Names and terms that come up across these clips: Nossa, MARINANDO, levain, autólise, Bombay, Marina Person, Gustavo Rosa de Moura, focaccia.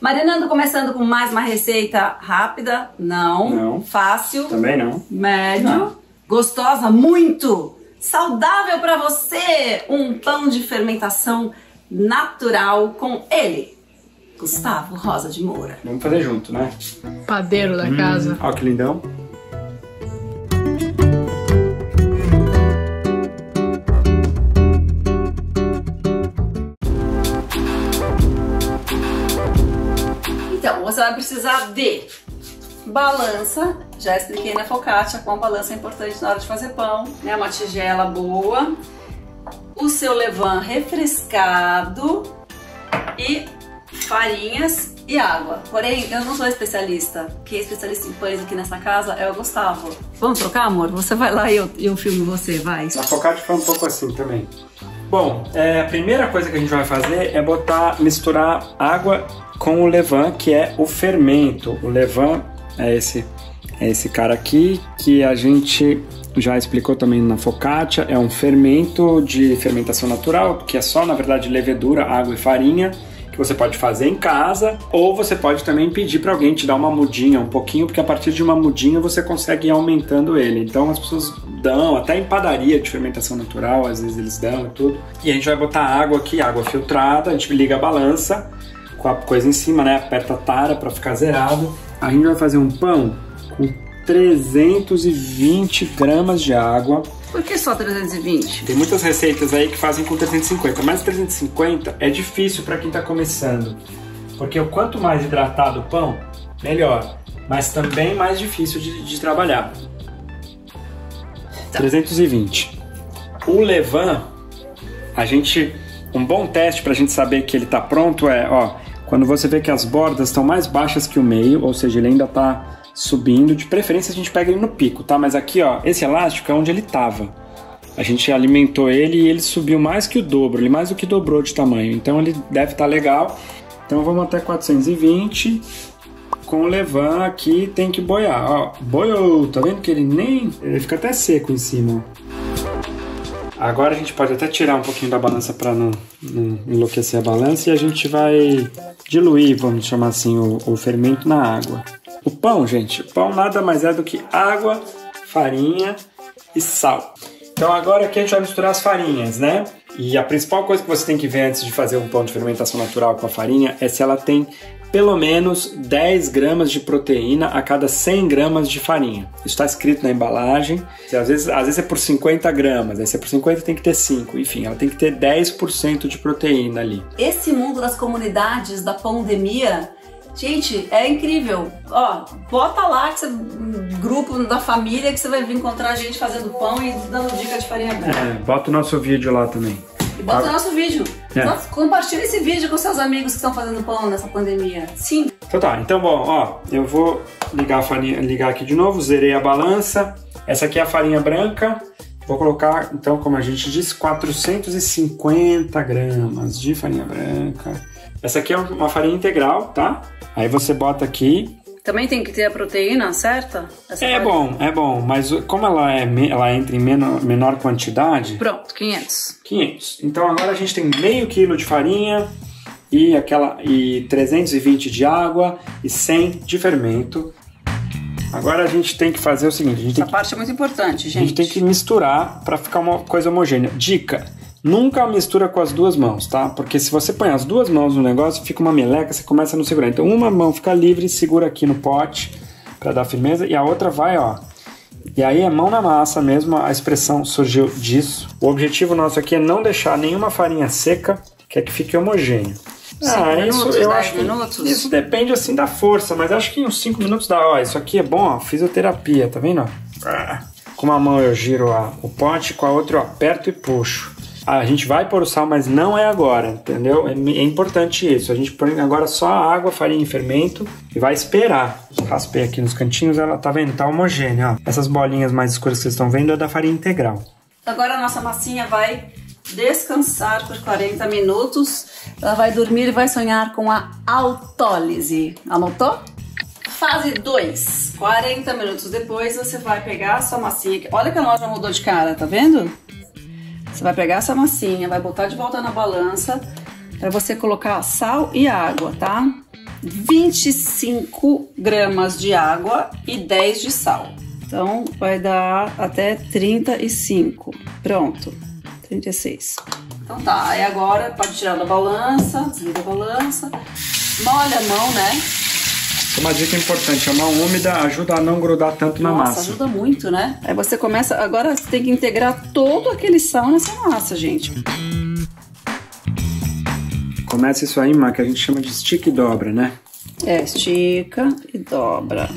Marinando, começando com mais uma receita rápida, não. Fácil, também não. Médio, não. Gostosa, muito saudável para você. Um pão de fermentação natural com ele, Gustavo Rosa de Moura. Vamos fazer junto, né? Padeiro da casa. Olha que lindão. Você vai precisar de balança, já expliquei na focaccia como a balança é importante na hora de fazer pão, né? Uma tigela boa, o seu levain refrescado e farinhas e água. Porém, eu não sou especialista, quem é especialista em pães aqui nessa casa é o Gustavo. Vamos trocar, amor? Você vai lá e eu filmo você, vai. Na focaccia foi um pouco assim também. Bom, a primeira coisa que a gente vai fazer é misturar água com o levain, que é o fermento. O levain é esse cara aqui, que a gente já explicou também na focaccia, é um fermento de fermentação natural, que é só, na verdade, levedura, água e farinha, que você pode fazer em casa, ou você pode também pedir para alguém te dar uma mudinha, um pouquinho, porque a partir de uma mudinha você consegue ir aumentando ele. Então as pessoas dão, até em padaria de fermentação natural, às vezes eles dão e tudo. E a gente vai botar água aqui, água filtrada, a gente liga a balança, com a coisa em cima, né? Aperta a tara para ficar zerado. A gente vai fazer um pão com 320 gramas de água. Por que só 320? Tem muitas receitas aí que fazem com 350, mas 350 é difícil para quem está começando, porque quanto mais hidratado o pão, melhor, mas também mais difícil de trabalhar. Tá. 320. O levain, um bom teste para a gente saber que ele está pronto é, ó, quando você vê que as bordas estão mais baixas que o meio, ou seja, ele ainda está subindo, de preferência a gente pega ele no pico, tá? Mas aqui, ó, esse elástico é onde ele tava. A gente alimentou ele e ele subiu mais que o dobro, ele mais do que dobrou de tamanho, então ele deve estar legal. Então vamos até 420, com o levain aqui tem que boiar, ó, boiou, tá vendo que ele fica até seco em cima. Agora a gente pode até tirar um pouquinho da balança para não enlouquecer a balança e a gente vai diluir, vamos chamar assim, o fermento na água. O pão, gente, o pão nada mais é do que água, farinha e sal. Então agora aqui a gente vai misturar as farinhas, né? E a principal coisa que você tem que ver antes de fazer um pão de fermentação natural com a farinha é se ela tem pelo menos 10 gramas de proteína a cada 100 gramas de farinha. Isso está escrito na embalagem. Às vezes é por 50 gramas, aí se é por 50 tem que ter 5. Enfim, ela tem que ter 10% de proteína ali. Esse mundo das comunidades da pandemia... Gente, é incrível. Ó, bota lá que grupo da família que você vai vir encontrar gente fazendo pão e dando dica de farinha boa. É, bota o nosso vídeo lá também. E bota o nosso vídeo. É. Nossa, compartilha esse vídeo com seus amigos que estão fazendo pão nessa pandemia. Sim. Então tá, então bom, ó, eu vou ligar a farinha, ligar aqui de novo, zerei a balança. Essa aqui é a farinha branca. Vou colocar, então, como a gente disse, 450 gramas de farinha branca. Essa aqui é uma farinha integral, tá? Aí você bota aqui. Também tem que ter a proteína certa? É bom, mas como ela entra em menor quantidade... Pronto, 500. 500. Então agora a gente tem meio quilo de farinha e 320 de água e 100 de fermento. Agora a gente tem que fazer o seguinte... Essa parte é muito importante, gente. A gente tem que misturar para ficar uma coisa homogênea. Dica: nunca mistura com as duas mãos, tá? Porque se você põe as duas mãos no negócio, fica uma meleca, você começa a não segurar. Então uma mão fica livre, segura aqui no pote para dar firmeza e a outra vai, ó. E aí é mão na massa mesmo, a expressão surgiu disso. O objetivo nosso aqui é não deixar nenhuma farinha seca, que é que fique homogêneo. Isso depende assim da força, mas acho que em uns 5 minutos dá. Ó, isso aqui é bom, ó, fisioterapia, tá vendo? Com uma mão eu giro o pote, com a outra eu aperto e puxo. A gente vai pôr o sal, mas não é agora, entendeu? É importante isso. A gente põe agora só a água, farinha e fermento e vai esperar. Raspei aqui nos cantinhos, ela tá vendo, tá homogênea, ó. Essas bolinhas mais escuras que vocês estão vendo é da farinha integral. Agora a nossa massinha vai descansar por 40 minutos. Ela vai dormir e vai sonhar com a autólise. Anotou? Fase 2. 40 minutos depois você vai pegar a sua massinha. Olha que a loja mudou de cara, tá vendo? Você vai pegar essa massinha, vai botar de volta na balança para você colocar sal e água, tá? 25 gramas de água e 10 de sal. Então, vai dar até 35. Pronto, 36. Então tá, aí agora pode tirar da balança, desliga a balança, molha a mão, né? Uma dica importante, a mão úmida ajuda a não grudar tanto na massa. Nossa, ajuda muito, né? Aí você começa, agora você tem que integrar todo aquele sal nessa massa, gente. Começa isso aí, Má, que a gente chama de estica e dobra, né? É, estica e dobra.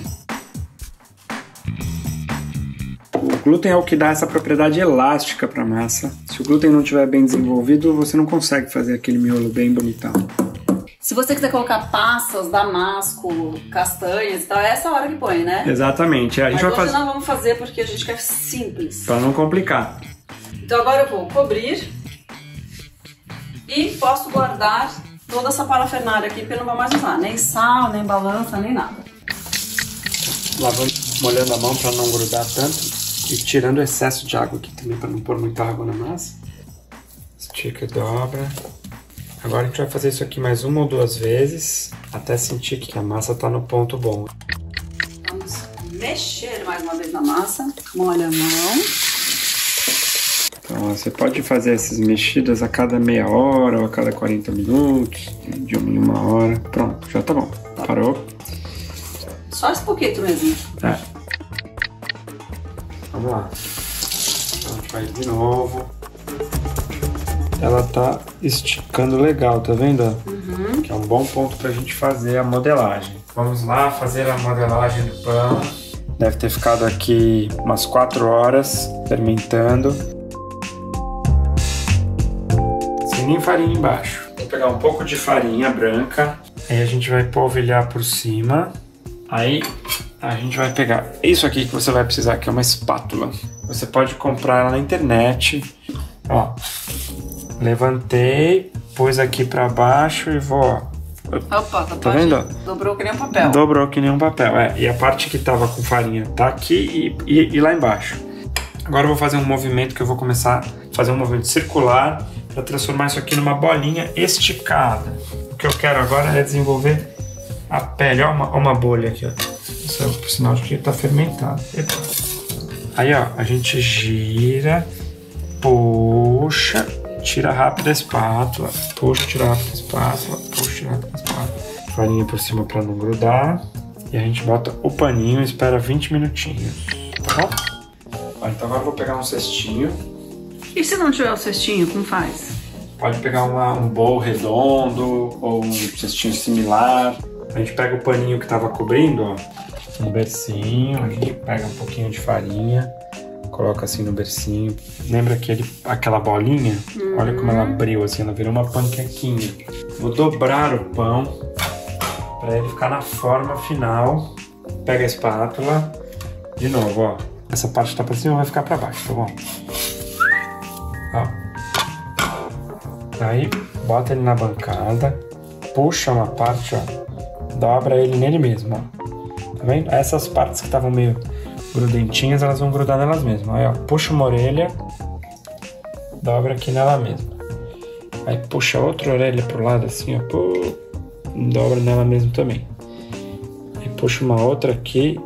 O glúten é o que dá essa propriedade elástica para a massa. Se o glúten não estiver bem desenvolvido, você não consegue fazer aquele miolo bem bonitão. Se você quiser colocar passas, damasco, castanhas e tal, é essa hora que põe, né? Exatamente. A gente vai fazer. Nós vamos fazer porque a gente quer simples. Para não complicar. Então agora eu vou cobrir e posso guardar toda essa parafernália aqui, porque eu não vou mais usar nem sal, nem balança, nem nada. Lá vamos molhando a mão para não grudar tanto e tirando o excesso de água aqui também para não pôr muita água na massa. Estica e dobra. Agora a gente vai fazer isso aqui mais uma ou duas vezes, até sentir que a massa está no ponto bom. Vamos mexer mais uma vez na massa, molha a mão. Então, você pode fazer essas mexidas a cada meia hora ou a cada 40 minutos, de uma hora. Pronto, já tá bom. Tá. Parou. Só esse pouquinho mesmo. É. Vamos lá. Então, a gente faz de novo. Ela tá esticando legal, tá vendo? Uhum. Que é um bom ponto pra gente fazer a modelagem. Vamos lá fazer a modelagem do pão. Deve ter ficado aqui umas 4 horas fermentando. Sem nem farinha embaixo. Vou pegar um pouco de farinha branca. Aí a gente vai polvilhar por cima. Aí a gente vai pegar isso aqui que você vai precisar, que é uma espátula. Você pode comprar ela na internet. Ó. Levantei, pus aqui pra baixo e vou... Opa, tá vendo? Dobrou que nem um papel. Dobrou que nem um papel, é. E a parte que tava com farinha tá aqui e lá embaixo. Agora eu vou fazer um movimento que eu vou começar a fazer um movimento circular pra transformar isso aqui numa bolinha esticada. O que eu quero agora é desenvolver a pele. Ó, uma bolha aqui, ó. Isso é o sinal de que tá fermentado. Epa. Aí, ó, a gente gira, puxa... Tira rápido a espátula, puxa, tira rápido a espátula, puxa, tira rápido a espátula. Farinha por cima para não grudar. E a gente bota o paninho e espera 20 minutinhos, tá bom? Ó, então agora eu vou pegar um cestinho. E se não tiver o cestinho, como faz? Pode pegar um bowl redondo ou um cestinho similar. A gente pega o paninho que estava cobrindo, ó, um bercinho, a gente pega um pouquinho de farinha. Coloca assim no bercinho. Lembra aquela bolinha? Olha como ela abriu assim, ela virou uma panquequinha. Vou dobrar o pão para ele ficar na forma final. Pega a espátula. De novo, ó. Essa parte que tá pra cima vai ficar pra baixo, tá bom? Ó. Aí, bota ele na bancada. Puxa uma parte, ó. Dobra ele nele mesmo, ó. Tá vendo? Essas partes que estavam meio... grudentinhas, elas vão grudar nelas mesmas. Aí, ó, puxa uma orelha, dobra aqui nela mesma. Aí puxa outra orelha pro lado assim, ó, dobra nela mesmo também. Aí puxa uma outra aqui,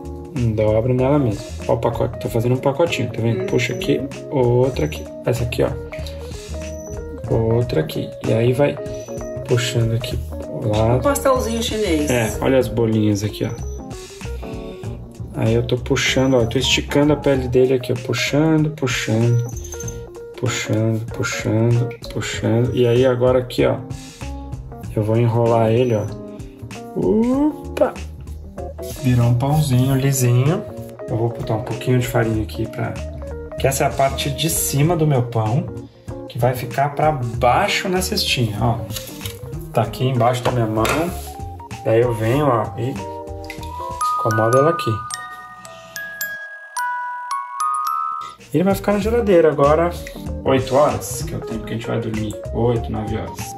dobra nela mesma. Ó o pacote, tô fazendo um pacotinho, tá vendo? Puxa aqui, outra aqui, essa aqui, ó, outra aqui. E aí vai puxando aqui pro lado. Um pastelzinho chinês. É, olha as bolinhas aqui, ó. Aí eu tô puxando, ó, eu tô esticando a pele dele aqui, ó, puxando, puxando, puxando, puxando, puxando. E aí agora aqui, ó, eu vou enrolar ele, ó. Opa! Virou um pãozinho lisinho. Eu vou botar um pouquinho de farinha aqui pra... Que essa é a parte de cima do meu pão, que vai ficar pra baixo na cestinha, ó. Tá aqui embaixo da minha mão. Daí eu venho, ó, e incomodo ela aqui. Ele vai ficar na geladeira agora 8 horas, que é o tempo que a gente vai dormir, 8, 9 horas.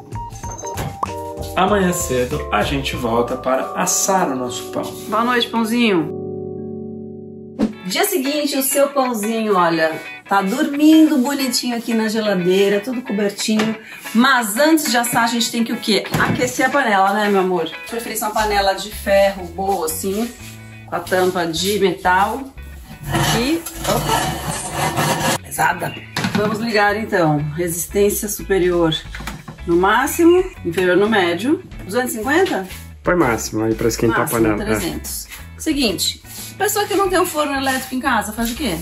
Amanhã cedo a gente volta para assar o nosso pão. Boa noite, pãozinho! Dia seguinte o seu pãozinho, olha, Tá dormindo bonitinho aqui na geladeira, tudo cobertinho. Mas antes de assar, a gente tem que o quê? Aquecer a panela, né, meu amor? De preferência uma panela de ferro boa, assim, com a tampa de metal. E... opa! Pesada! Vamos ligar, então. Resistência superior no máximo, inferior no médio. 250? Põe máximo aí pra esquentar máximo, a panela. 300. É. Seguinte, pessoa que não tem um forno elétrico em casa, faz o quê?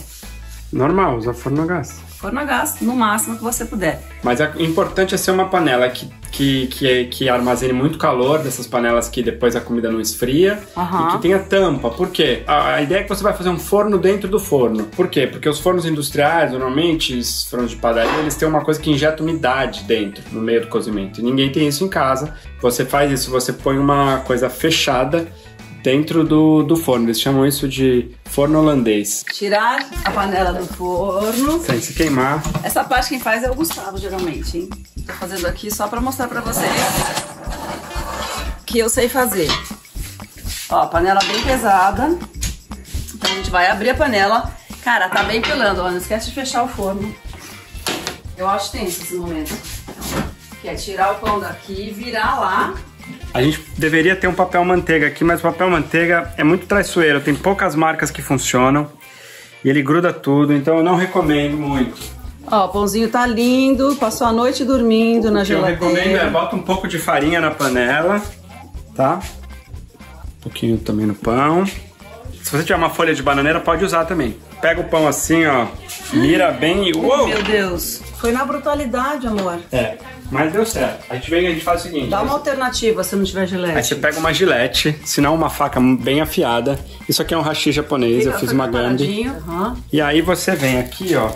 Normal, usa forno a gás. Forno a gás, no máximo que você puder. Mas o importante é ser uma panela que armazene muito calor, dessas panelas que depois a comida não esfria, e que tenha tampa. Por quê? A ideia é que você vai fazer um forno dentro do forno. Por quê? Porque os fornos industriais, normalmente, os fornos de padaria, eles têm uma coisa que injeta umidade dentro, no meio do cozimento. E ninguém tem isso em casa. Você faz isso, você põe uma coisa fechada dentro do forno. Eles chamam isso de forno holandês. Tirar a panela do forno sem se queimar. Essa parte quem faz é o Gustavo, geralmente, hein? Tô fazendo aqui só pra mostrar pra vocês que eu sei fazer. Ó, panela bem pesada. Então a gente vai abrir a panela. Cara, tá bem pilando, ó. Não esquece de fechar o forno. Eu acho tenso esse momento. Que é tirar o pão daqui e virar lá. A gente deveria ter um papel manteiga aqui, mas o papel manteiga é muito traiçoeiro. Tem poucas marcas que funcionam e ele gruda tudo, então eu não recomendo muito. Ó, o pãozinho tá lindo, passou a noite dormindo na geladeira. O que eu recomendo é bota um pouco de farinha na panela, tá? Um pouquinho também no pão. Se você tiver uma folha de bananeira, pode usar também. Pega o pão assim, ó, mira bem e... uou! Meu Deus, foi na brutalidade, amor. É. Mas deu certo. A gente vem e a gente faz o seguinte... dá uma alternativa se não tiver gilete. Aí você pega uma gilete, se não uma faca bem afiada. Isso aqui é um hashi japonês, eu fiz uma gambi. E aí você vem aqui, ó,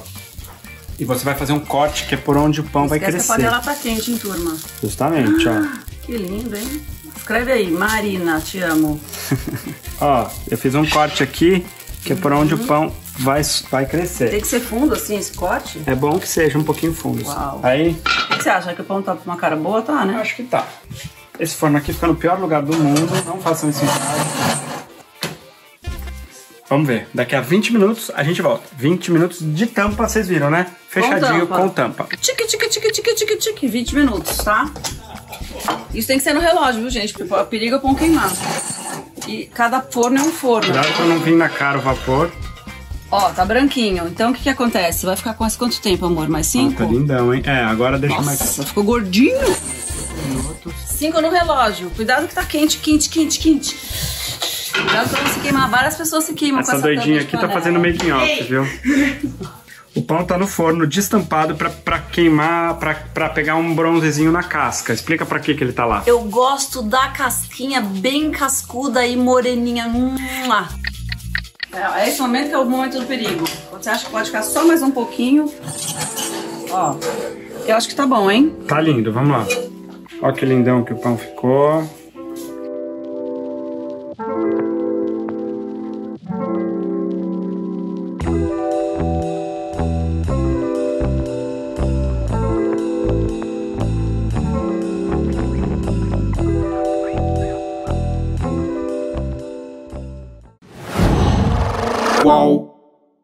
e você vai fazer um corte que é por onde o pão vai crescer. A panela tá quente, hein, turma? Justamente, ó. Que lindo, hein? Escreve aí, Marina, te amo. Ó, eu fiz um corte aqui, que é por onde o pão vai crescer. Tem que ser fundo assim, esse corte? É bom que seja um pouquinho fundo. Uau. Assim. Aí... o que você acha? Que o pão tá com uma cara boa? Tá, né? Eu acho que tá. Esse forno aqui fica no pior lugar do mundo. Não façam isso em casa. Vamos ver. Daqui a 20 minutos a gente volta. 20 minutos de tampa, vocês viram, né? Fechadinho com tampa. Tique, tique, tique, tique, tique, tique. 20 minutos, tá? Isso tem que ser no relógio, viu, gente? Porque o perigo é o pão queimar. E cada forno é um forno. Cuidado pra não vir na cara o vapor. Ó, tá branquinho. Então o que acontece? Vai ficar quase quanto tempo, amor? Mais 5? Tá lindão, hein? É, agora deixa mais... nossa, ficou gordinho. 5 no relógio. Cuidado que tá quente, quente, quente, quente. Cuidado pra não se queimar. Várias pessoas se queimam com essa doidinha aqui tá fazendo making off, viu? O pão tá no forno destampado pra queimar, pra pegar um bronzezinho na casca. Explica pra que ele tá lá. Eu gosto da casquinha bem cascuda e moreninha. Lá. É esse momento que é o momento do perigo. Você acha que pode ficar só mais um pouquinho? Ó, eu acho que tá bom, hein? Tá lindo, vamos lá. Ó que lindão que o pão ficou. Wow.